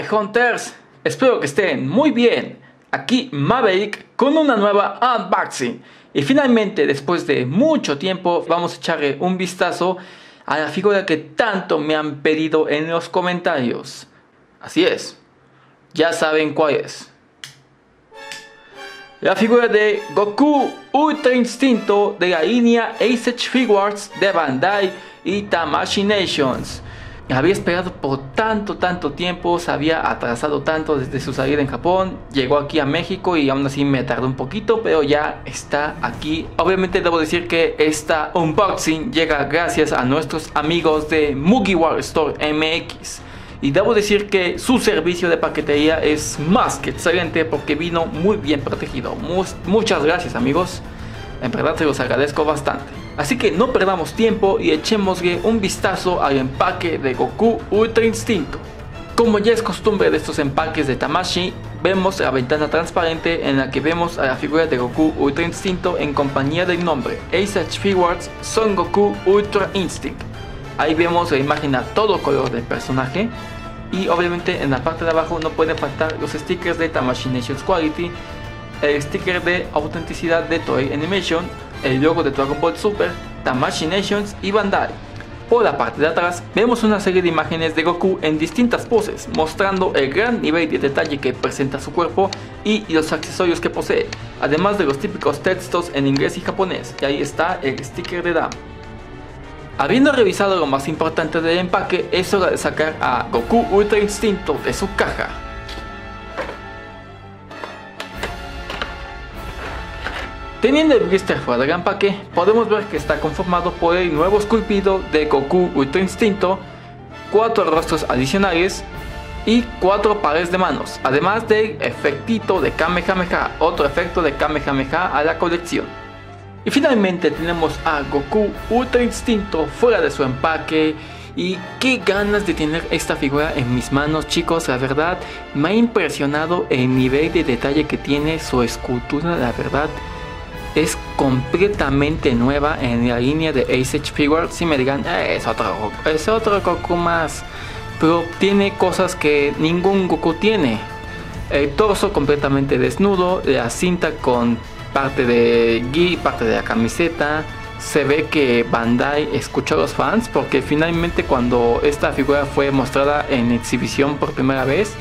Hi Hunters, espero que estén muy bien. Aquí Maverick con una nueva unboxing. Y finalmente, después de mucho tiempo, vamos a echarle un vistazo a la figura que tanto me han pedido en los comentarios. Así es, ya saben cuál es. La figura de Goku Ultra Instinto de la línea S.H. Figuarts de Bandai y Tamashii Nations. Había esperado por tanto tiempo, se había atrasado tanto desde su salida en Japón. Llegó aquí a México y aún así me tardó un poquito, pero ya está aquí. Obviamente debo decir que esta unboxing llega gracias a nuestros amigos de Mugiwara Store MX. Y debo decir que su servicio de paquetería es más que excelente porque vino muy bien protegido. Muchas gracias, amigos. En verdad se los agradezco bastante. Así que no perdamos tiempo y echémosle un vistazo al empaque de Goku Ultra Instinto. Como ya es costumbre de estos empaques de Tamashii, vemos la ventana transparente en la que vemos a la figura de Goku Ultra Instinto en compañía del nombre S.H. Figuarts Son Goku Ultra Instinct. Ahí vemos la imagen a todo color del personaje. Y obviamente en la parte de abajo no pueden faltar los stickers de Tamashii Nations Quality, el sticker de autenticidad de Toei Animation, el logo de Dragon Ball Super, Tamashii Nations y Bandai. Por la parte de atrás vemos una serie de imágenes de Goku en distintas poses, mostrando el gran nivel de detalle que presenta su cuerpo y los accesorios que posee, además de los típicos textos en inglés y japonés, y ahí está el sticker de Dam. Habiendo revisado lo más importante del empaque, es hora de sacar a Goku Ultra Instinto de su caja. Teniendo el blister fuera del empaque, podemos ver que está conformado por el nuevo esculpido de Goku Ultra Instinto, 4 rostros adicionales y 4 pares de manos, además del efectito de Kamehameha, otro efecto de Kamehameha a la colección. Y finalmente tenemos a Goku Ultra Instinto fuera de su empaque. Y qué ganas de tener esta figura en mis manos, chicos. La verdad, me ha impresionado el nivel de detalle que tiene su escultura. La verdad, es completamente nueva en la línea de S.H. Figuarts. Si me digan, es otro Goku más, pero tiene cosas que ningún Goku tiene. El torso completamente desnudo, la cinta con parte de gi, parte de la camiseta. Se ve que Bandai escuchó a los fans, porque finalmente cuando esta figura fue mostrada en exhibición por primera vez,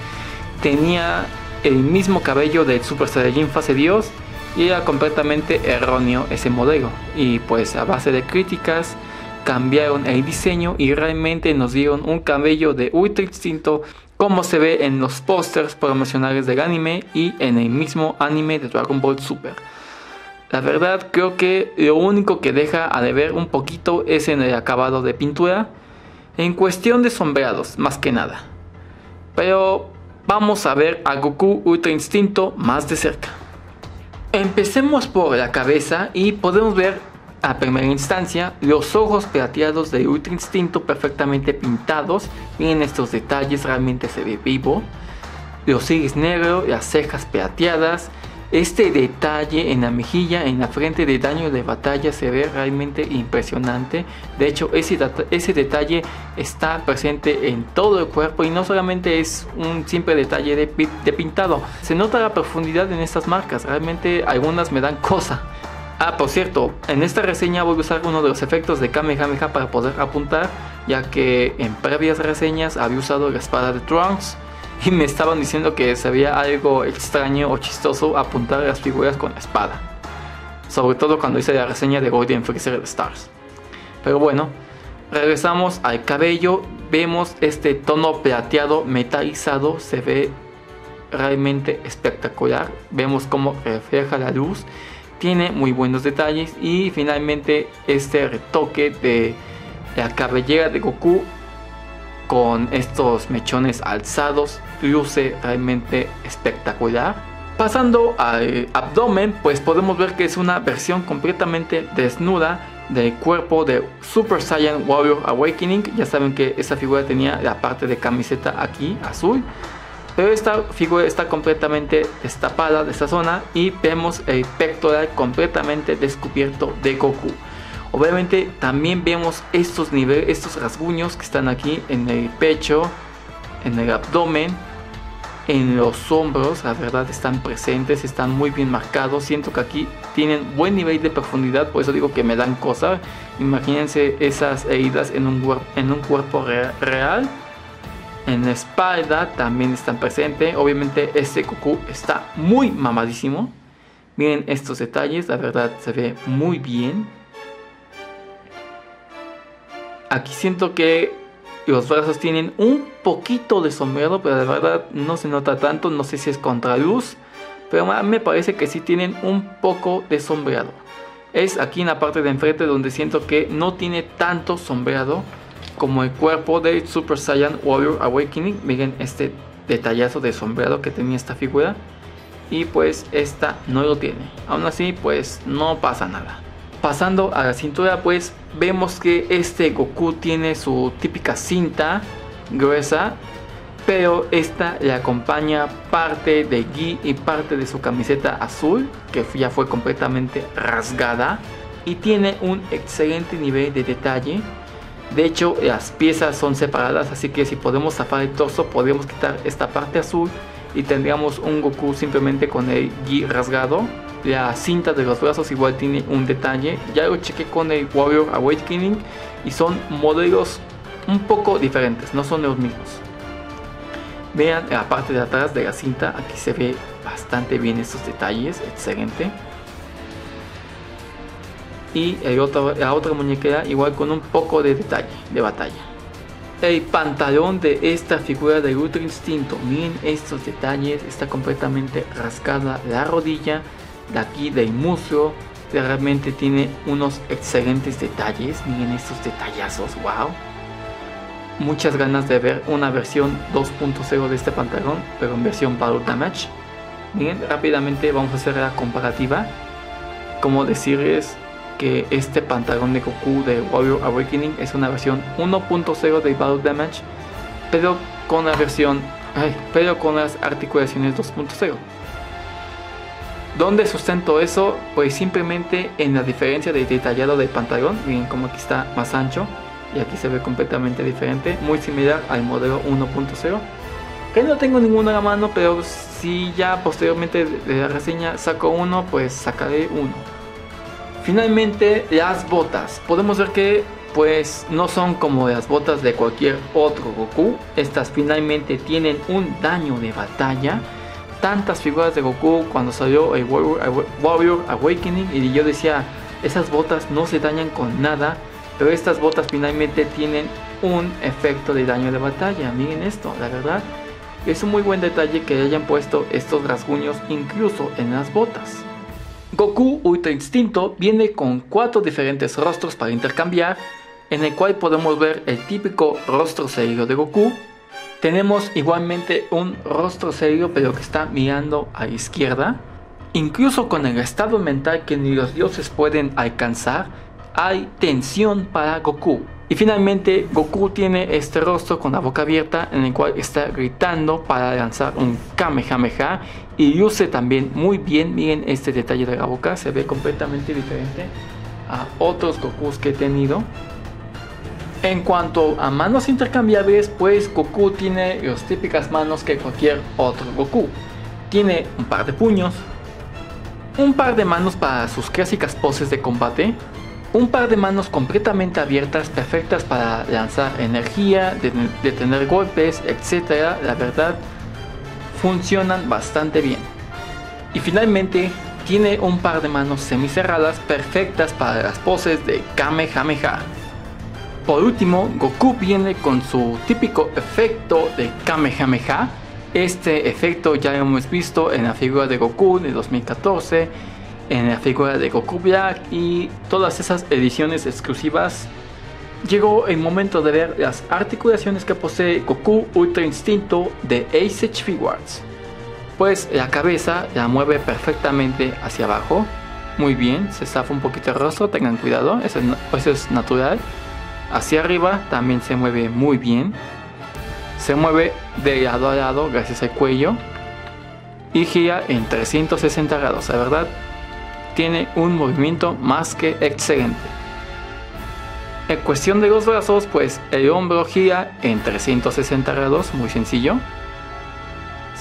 tenía el mismo cabello del Super Saiyajin Fase Dios. Y era completamente erróneo ese modelo. Y pues a base de críticas cambiaron el diseño y realmente nos dieron un cabello de Ultra Instinto, como se ve en los pósters promocionales del anime y en el mismo anime de Dragon Ball Super. La verdad, creo que lo único que deja a deber un poquito es en el acabado de pintura, en cuestión de sombreados más que nada. Pero vamos a ver a Goku Ultra Instinto más de cerca. Empecemos por la cabeza y podemos ver a primera instancia los ojos plateados de Ultra Instinto perfectamente pintados. Miren estos detalles, realmente se ve vivo. Los iris negros, las cejas plateadas, este detalle en la mejilla, en la frente de daño de batalla se ve realmente impresionante. De hecho, ese detalle está presente en todo el cuerpo y no solamente es un simple detalle de pintado. Se nota la profundidad en estas marcas, realmente algunas me dan cosa. Ah, por cierto, en esta reseña voy a usar uno de los efectos de Kamehameha para poder apuntar, ya que en previas reseñas había usado la espada de Trunks y me estaban diciendo que se veía algo extraño o chistoso apuntar a las figuras con la espada, sobre todo cuando hice la reseña de Golden Freezer Stars. Pero bueno, regresamos al cabello. Vemos este tono plateado metalizado, se ve realmente espectacular. Vemos cómo refleja la luz, tiene muy buenos detalles. Y finalmente este retoque de la cabellera de Goku con estos mechones alzados luce realmente espectacular. Pasando al abdomen, pues podemos ver que es una versión completamente desnuda del cuerpo de Super Saiyan Warrior Awakening. Ya saben que esta figura tenía la parte de camiseta aquí azul, pero esta figura está completamente destapada de esta zona y vemos el pectoral completamente descubierto de Goku. Obviamente también vemos estos rasguños que están aquí en el pecho, en el abdomen, en los hombros, la verdad están presentes, están muy bien marcados. Siento que aquí tienen buen nivel de profundidad, por eso digo que me dan cosa. Imagínense esas heridas en un cuerpo real. En la espalda también están presentes. Obviamente este Goku está muy mamadísimo. Miren estos detalles, la verdad se ve muy bien. Aquí siento que los brazos tienen un poquito de sombreado, pero la verdad no se nota tanto, no sé si es contraluz, pero me parece que sí tienen un poco de sombreado. Es aquí en la parte de enfrente donde siento que no tiene tanto sombreado como el cuerpo de Super Saiyan Warrior Awakening. Miren este detallazo de sombreado que tenía esta figura, y pues esta no lo tiene. Aún así pues no pasa nada. Pasando a la cintura, pues vemos que este Goku tiene su típica cinta gruesa, pero esta le acompaña parte de gi y parte de su camiseta azul, que ya fue completamente rasgada, y tiene un excelente nivel de detalle. De hecho, las piezas son separadas, así que si podemos zafar el torso, podemos quitar esta parte azul y tendríamos un Goku simplemente con el gi rasgado. La cinta de los brazos igual tiene un detalle, ya lo chequé con el Warrior Awakening y son modelos un poco diferentes, no son los mismos. Vean la parte de atrás de la cinta, aquí se ve bastante bien estos detalles, excelente. Y la otra muñequera igual con un poco de detalle, de batalla. El pantalón de esta figura de Ultra Instinto, miren estos detalles, está completamente rascada la rodilla. De aquí del muslo, realmente tiene unos excelentes detalles. Miren estos detallazos, wow. Muchas ganas de ver una versión 2.0 de este pantalón, pero en versión Battle Damage. Miren, rápidamente vamos a hacer la comparativa. Como decirles que este pantalón de Goku de Warrior Awakening es una versión 1.0 de Battle Damage, pero con las articulaciones 2.0. ¿Dónde sustento eso? Pues simplemente en la diferencia de detallado del pantalón. Miren como aquí está más ancho y aquí se ve completamente diferente, muy similar al modelo 1.0, que no tengo ninguno a la mano, pero si ya posteriormente de la reseña saco uno, pues sacaré uno. Finalmente, las botas. Podemos ver que pues no son como las botas de cualquier otro Goku. Estas finalmente tienen un daño de batalla. Tantas figuras de Goku cuando salió el Warrior Awakening, y yo decía, esas botas no se dañan con nada, pero estas botas finalmente tienen un efecto de daño de batalla. Miren esto, la verdad es un muy buen detalle que hayan puesto estos rasguños incluso en las botas. Goku Ultra Instinto viene con 4 diferentes rostros para intercambiar, en el cual podemos ver el típico rostro serio de Goku. Tenemos igualmente un rostro serio, pero que está mirando a la izquierda. Incluso con el estado mental que ni los dioses pueden alcanzar, hay tensión para Goku. Y finalmente Goku tiene este rostro con la boca abierta, en el cual está gritando para lanzar un Kamehameha. Y luce también muy bien, miren este detalle de la boca, se ve completamente diferente a otros Gokus que he tenido. En cuanto a manos intercambiables, pues Goku tiene las típicas manos que cualquier otro Goku. Tiene un par de puños, un par de manos para sus clásicas poses de combate, un par de manos completamente abiertas, perfectas para lanzar energía, detener golpes, etc. La verdad, funcionan bastante bien. Y finalmente, tiene un par de manos semicerradas, perfectas para las poses de Kamehameha. Por último, Goku viene con su típico efecto de Kamehameha. Este efecto ya lo hemos visto en la figura de Goku de 2014, en la figura de Goku Black y todas esas ediciones exclusivas. Llegó el momento de ver las articulaciones que posee Goku Ultra Instinto de S.H. Figuarts. Pues la cabeza la mueve perfectamente hacia abajo. Muy bien, se zafa un poquito el rostro, tengan cuidado, eso es natural. Hacia arriba también se mueve muy bien, se mueve de lado a lado gracias al cuello y gira en 360 grados, la verdad tiene un movimiento más que excelente. En cuestión de los brazos, pues el hombro gira en 360 grados, muy sencillo.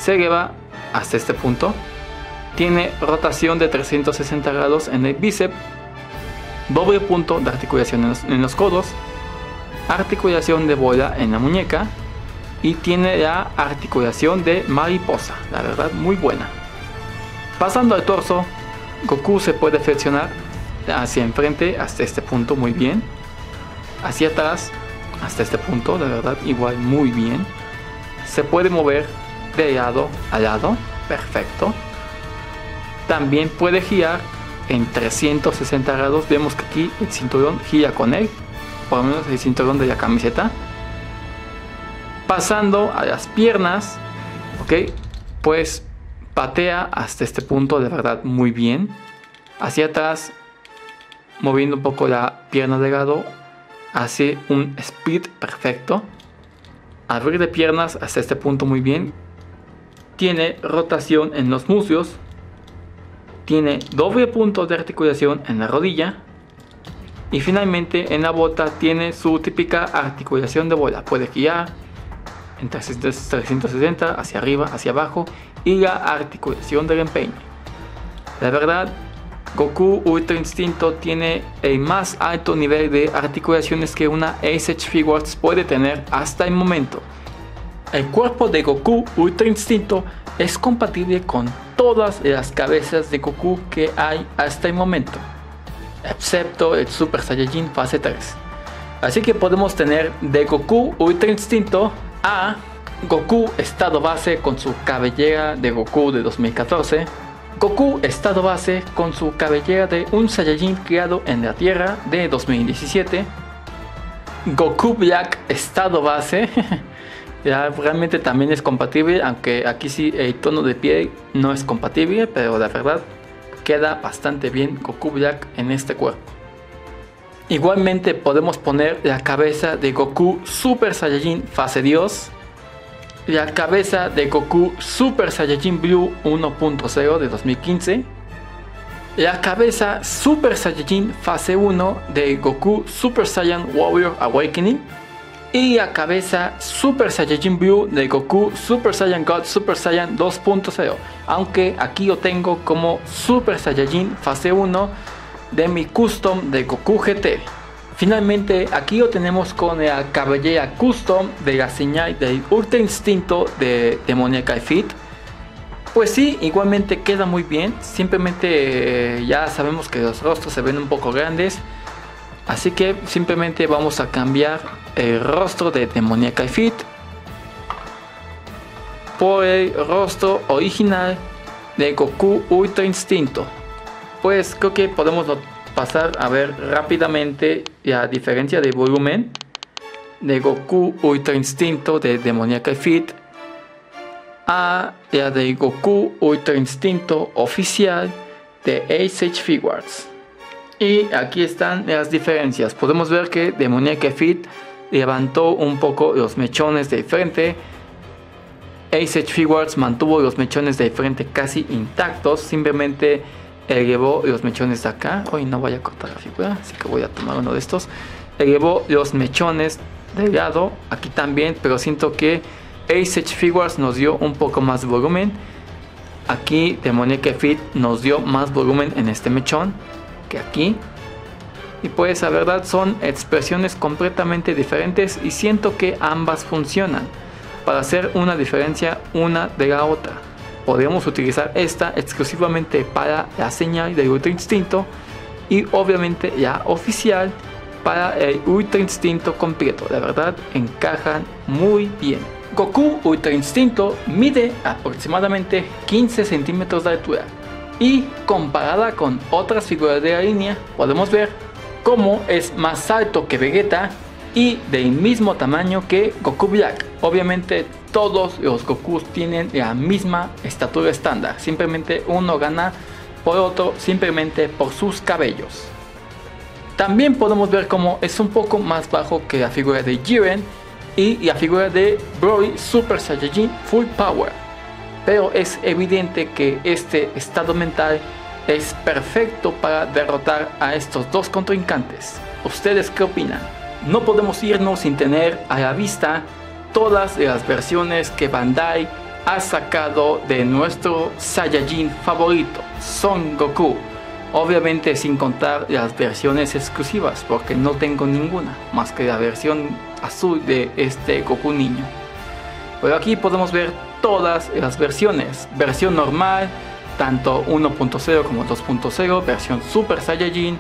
se eleva hasta este punto, tiene rotación de 360 grados en el bíceps, doble punto de articulación en los codos, articulación de bola en la muñeca y tiene la articulación de mariposa, la verdad muy buena. Pasando al torso, Goku se puede flexionar hacia enfrente hasta este punto muy bien, hacia atrás hasta este punto, la verdad igual muy bien, se puede mover de lado a lado, perfecto. También puede girar en 360 grados, vemos que aquí el cinturón gira con él, por lo menos el cinturón de la camiseta. Pasando a las piernas, ok, pues patea hasta este punto de verdad muy bien, hacia atrás moviendo un poco la pierna de lado, hace un split perfecto, abrir de piernas hasta este punto muy bien, tiene rotación en los muslos, tiene doble punto de articulación en la rodilla y finalmente en la bota tiene su típica articulación de bola, puede girar en 360 hacia arriba, hacia abajo y la articulación del empeine. La verdad, Goku Ultra Instinto tiene el más alto nivel de articulaciones que una S.H. Figuarts puede tener hasta el momento. El cuerpo de Goku Ultra Instinto es compatible con todas las cabezas de Goku que hay hasta el momento, excepto el Super Saiyajin fase 3. Así que podemos tener de Goku Ultra Instinto a Goku estado base con su cabellera de Goku de 2014, Goku estado base con su cabellera de un Saiyajin criado en la Tierra de 2017, Goku Black estado base, ya realmente también es compatible, aunque aquí sí el tono de piel no es compatible, pero la verdad queda bastante bien Goku Black en este cuerpo. Igualmente podemos poner la cabeza de Goku Super Saiyajin fase Dios, la cabeza de Goku Super Saiyajin Blue 1.0 de 2015, la cabeza Super Saiyajin fase 1 de Goku Super Saiyan Warrior Awakening y la cabeza Super Saiyajin Blue de Goku Super Saiyan God Super Saiyan 2.0, aunque aquí yo tengo como Super Saiyajin fase 1 de mi custom de Goku GT. Finalmente aquí lo tenemos con la cabellera custom de la señal del Ultra Instinto de Demoniacal Fit. Pues sí, igualmente queda muy bien, simplemente ya sabemos que los rostros se ven un poco grandes, así que simplemente vamos a cambiar el rostro de Demoniacal Fit por el rostro original de Goku Ultra Instinto. Pues creo que podemos pasar a ver rápidamente la diferencia de volumen de Goku Ultra Instinto de Demoniacal Fit a la de Goku Ultra Instinto oficial de S.H. Figuarts. Y aquí están las diferencias. Podemos ver que Demoniacal Fit levantó un poco los mechones de frente, S.H. Figuarts mantuvo los mechones de frente casi intactos, simplemente elevó los mechones de acá. Hoy no voy a cortar la figura, así que voy a tomar uno de estos. Elevó los mechones de lado, aquí también, pero siento que S.H. Figuarts nos dio un poco más volumen. Aquí Demoniacal Fit nos dio más volumen en este mechón que aquí. Y pues la verdad son expresiones completamente diferentes y siento que ambas funcionan para hacer una diferencia una de la otra. Podríamos utilizar esta exclusivamente para la señal del Ultra Instinto y obviamente la oficial para el Ultra Instinto completo. La verdad encajan muy bien. Goku Ultra Instinto mide aproximadamente 15 centímetros de altura y comparada con otras figuras de la línea podemos ver cómo es más alto que Vegeta y del mismo tamaño que Goku Black. Obviamente todos los Gokus tienen la misma estatura estándar, simplemente uno gana por otro simplemente por sus cabellos. También podemos ver cómo es un poco más bajo que la figura de Jiren y la figura de Broly Super Saiyajin Full Power, pero es evidente que este estado mental es perfecto para derrotar a estos dos contrincantes. ¿Ustedes qué opinan? No podemos irnos sin tener a la vista todas las versiones que Bandai ha sacado de nuestro Saiyajin favorito, Son Goku. Obviamente sin contar las versiones exclusivas, porque no tengo ninguna, más que la versión azul de este Goku niño. Pero aquí podemos ver todas las versiones, versión normal, tanto 1.0 como 2.0, versión Super Saiyajin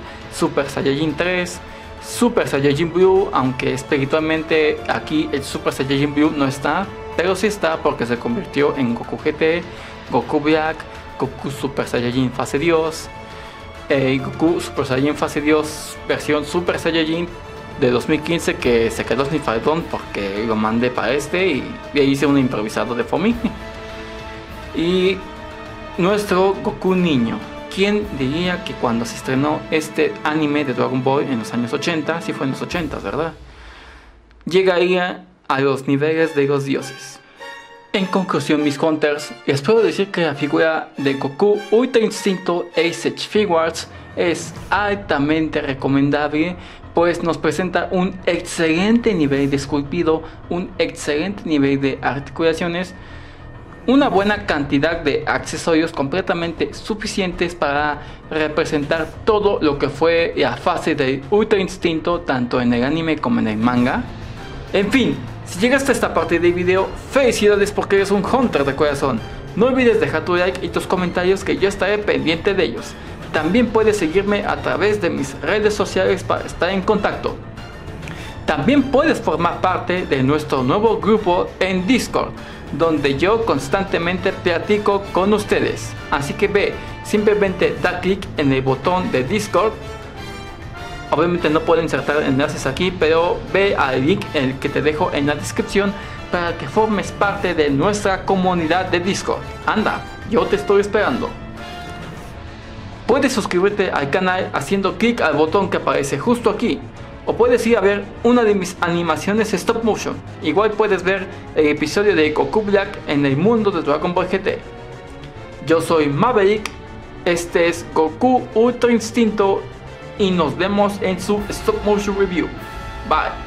3, Super Saiyajin Blue, aunque espiritualmente aquí el Super Saiyajin Blue no está, pero sí está porque se convirtió en Goku GT, Goku Black, Goku Super Saiyajin Fase Dios, Goku Super Saiyajin Fase Dios versión Super Saiyajin de 2015 que se quedó sin faldón porque lo mandé para este y le hice un improvisado de Fomi. Y nuestro Goku niño, ¿quién diría que cuando se estrenó este anime de Dragon Ball en los años 80, sí fue en los 80, ¿verdad? Llegaría a los niveles de los dioses. En conclusión, mis hunters, les puedo decir que la figura de Goku Ultra Instinto S.H. Figuarts es altamente recomendable, pues nos presenta un excelente nivel de esculpido, un excelente nivel de articulaciones, una buena cantidad de accesorios completamente suficientes para representar todo lo que fue la fase del Ultra Instinto, tanto en el anime como en el manga. En fin, si llegaste a esta parte del video, felicidades porque eres un hunter de corazón. No olvides dejar tu like y tus comentarios que yo estaré pendiente de ellos. También puedes seguirme a través de mis redes sociales para estar en contacto. También puedes formar parte de nuestro nuevo grupo en Discord, donde yo constantemente platico con ustedes. Así que ve, simplemente da clic en el botón de Discord. Obviamente no puedo insertar enlaces aquí, pero ve al link en el que te dejo en la descripción para que formes parte de nuestra comunidad de Discord. Anda, yo te estoy esperando. Puedes suscribirte al canal haciendo clic al botón que aparece justo aquí, o puedes ir a ver una de mis animaciones stop motion. Igual puedes ver el episodio de Goku Black en el mundo de Dragon Ball GT. Yo soy Maverick, este es Goku Ultra Instinto, y nos vemos en su stop motion review. Bye.